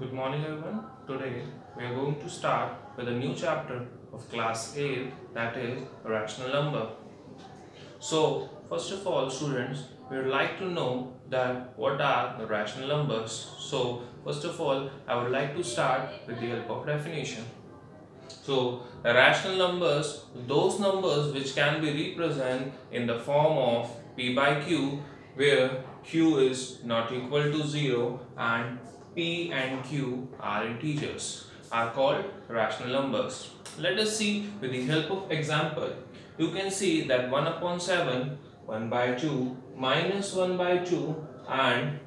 Good morning everyone. Today we are going to start with a new chapter of class 8, that is rational number. So first of all students, we would like to know that what are the rational numbers. So first of all I would like to start with the help of definition. So the rational numbers, those numbers which can be represented in the form of p by q, where q is not equal to 0 and p and q are integers, are called rational numbers. Let us see with the help of example. You can see that 1/7, 1/2, -1/2 and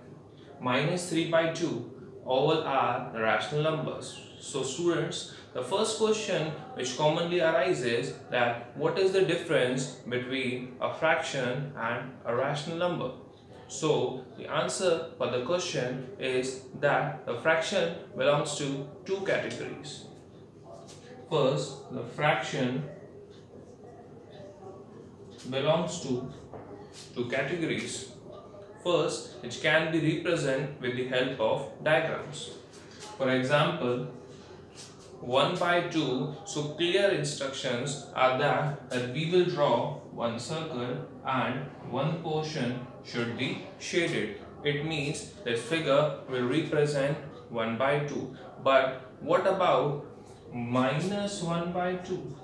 -3/2 all are the rational numbers. So students, the first question which commonly arises, that what is the difference between a fraction and a rational number? So the answer for the question is that the fraction belongs to two categories. First, the fraction belongs to two categories. First, it can be represented with the help of diagrams. For example, 1/2, so clear instructions are that we will draw one circle and one portion should be shaded. It means this figure will represent 1/2. But what about -1/2?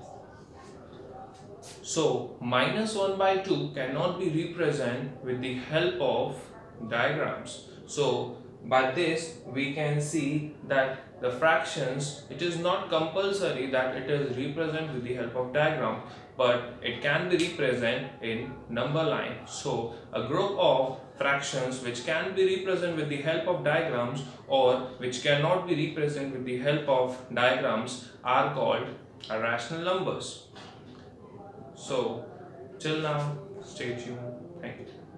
So -1/2 cannot be represented with the help of diagrams. So by this we can see that the fractions, it is not compulsory that it is represented with the help of diagram, but it can be represented in number line. So a group of fractions which can be represented with the help of diagrams or which cannot be represented with the help of diagrams are called rational numbers. So till now, stay tuned. Thank you.